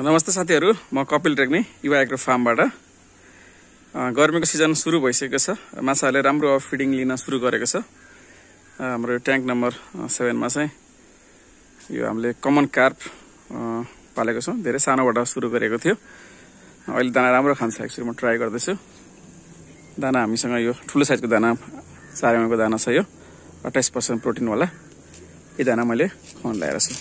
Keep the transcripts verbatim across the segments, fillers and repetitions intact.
नमस्ते साथीहरु, म कपिल रेग्मी युवा एग्रो फार्मबाट। गर्मीको सिजन सुरु भइसकेको छ। माछाहरुले राम्रो फिडिङ लिन सुरु गरेको छ। हाम्रो ट्याङ्क नम्बर सात मा चाहिँ यो हामीले कमन कार्प पालेको छौं। धेरै सानोबाट सुरु गरेको थियो। अहिले दाना राम्रो खान्छ। एक्चुअली म ट्राई गर्दैछु। दाना हामीसँग यो ठुलो साइजको दाना चार एमएलको दाना छ। यो अट्ठाइस प्रतिशत प्रोटिन वाला यो दाना मैले खुवाउन ल्याएको छु।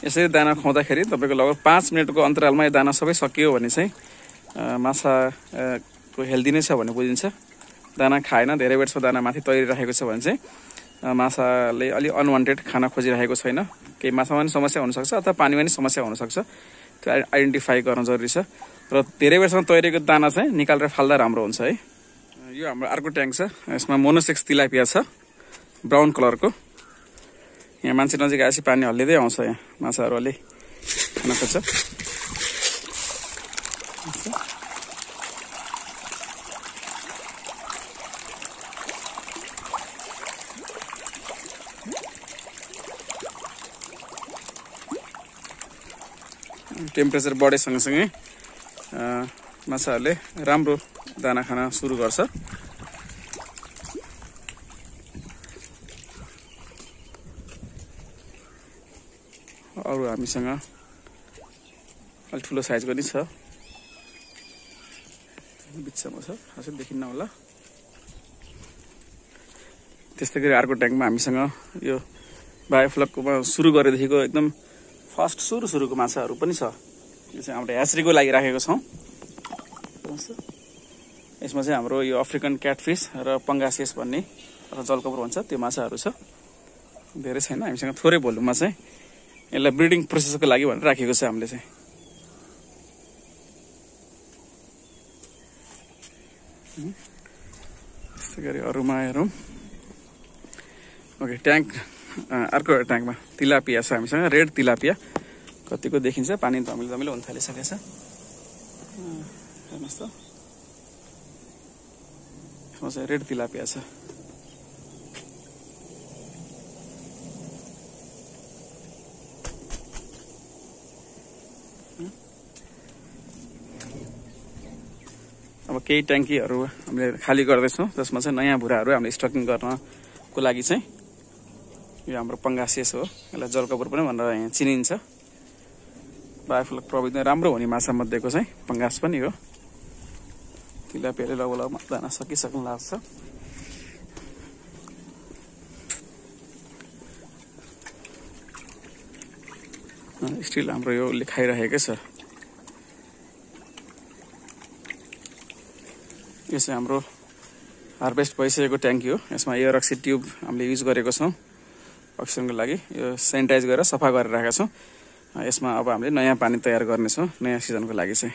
यसरी दाना खुवाउँदाखेरि तपाईको लगभग पाँच मिनेटको अन्तरालमा यो दाना सबै सकियो भने चाहिँ माछाको हेल्दी नै छ भन्ने बुझिन्छ। दाना खाएन, धेरै बेरसम्म दाना माथि तैरिरहेको छ भने चाहिँ माछाले अलि अनवान्टेड खाना खोजिरहेको छैन। केही माछामा पनि समस्या हुन सक्छ अथवा पानीमा पनि समस्या हुन सक्छ। त्यो आइडेन्टिफाई गर्न जरुरी छ र धेरै बेरसम्म तैरेको दाना चाहिँ निकालेर फाल्दा राम्रो हुन्छ है। यो हाम्रो अर्को ट्याङ्क छ। यसमा मोनोसेक्स तिलापिया छ, ब्राउन कलरको। यहाँ मान्छे नजिक आएपछि पानी हल्लिँदै आउँछ। यहाँ माछाहरू अलि खान खोज्छ। टेम्परेचर बढे सँगसँगै माछाहरूले राम्रो दाना खान सुरु गर्छ। अरु हामीसँग अलि ठुलो साइजको नि छ, बिचमा छ, खासै देखिन्न होला। त्यस्तै गरी अर्को ट्याङ्कमा हामीसँग यो बायोफ्लकमा सुरु गरेदेखिको एकदम फर्स्ट सुरु सुरुको माछाहरू पनि छ। यो चाहिँ हाम्रो ह्याचरीको लागि राखेको छौँ। यसमा चाहिँ हाम्रो यो अफ्रिकन क्याटफिस र पंगासियस भन्ने अथवा जलकपुर भन्छ त्यो माछाहरू छ। धेरै छैन हामीसँग, थोरै भोल्युममा चाहिँ यसलाई ब्रिडिङ प्रोसेसको लागि भनेर राखेको छ हामीले चाहिँ। त्यस्तै गरी अरूमा हेरौँ। ओके, ट्याङ्क अर्को ट्याङ्कमा तिलापिया छ हामीसँग, रेड तिलापिया। कतिको देखिन्छ, पानी धमिलो धमिलो हुन थालिसकेको छ। हेर्नुहोस् त, यसमा चाहिँ रेड तिलापिया छ। अब केही ट्याङ्कीहरू हामीले खाली गर्दैछौँ, जसमा चाहिँ नयाँ भुराहरू हामीले स्टकिङ गर्नको लागि चाहिँ यो हाम्रो पंगासियस हो। यसलाई जलकपुर पनि भनेर यहाँ चिनिन्छ। बायोफ्लोक प्रविधिमा राम्रो हुने माछा मध्येको चाहिँ पंगास पनि हो। तिलापियाले लगभग दाना सकिसक्नु लाग्छ। स्टिल हाम्रो यो उसले खाइरहेकै छ। यो चाहिँ हाम्रो हार्भेस्ट भइसकेको ट्याङ्की हो। यसमा एयर अक्सी ट्युब हामीले युज गरेको छौँ अक्सिजनको लागि। यो सेनिटाइज गरेर सफा गरेर राखेका छौँ। यसमा अब हामीले नयाँ पानी तयार गर्नेछौँ नयाँ सिजनको लागि चाहिँ।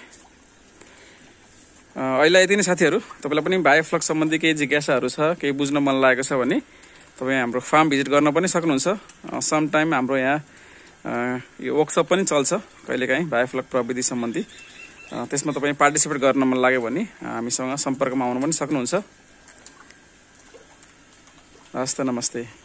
अहिले यति नै साथीहरू, तपाईँलाई पनि बायोफ्लोक सम्बन्धी केही जिज्ञासाहरू छ, केही बुझ्न मन लागेको छ भने तपाईँ हाम्रो फार्म भिजिट गर्न पनि सक्नुहुन्छ। समटाइम हाम्रो यहाँ यो वर्कसप पनि चल्छ कहिलेकाहीँ बायोफ्लोक प्रविधि सम्बन्धी। त्यसमा तपाईँ पार्टिसिपेट गर्न मन लाग्यो भने हामीसँग सम्पर्कमा आउनु पनि सक्नुहुन्छ। हस्त, नमस्ते।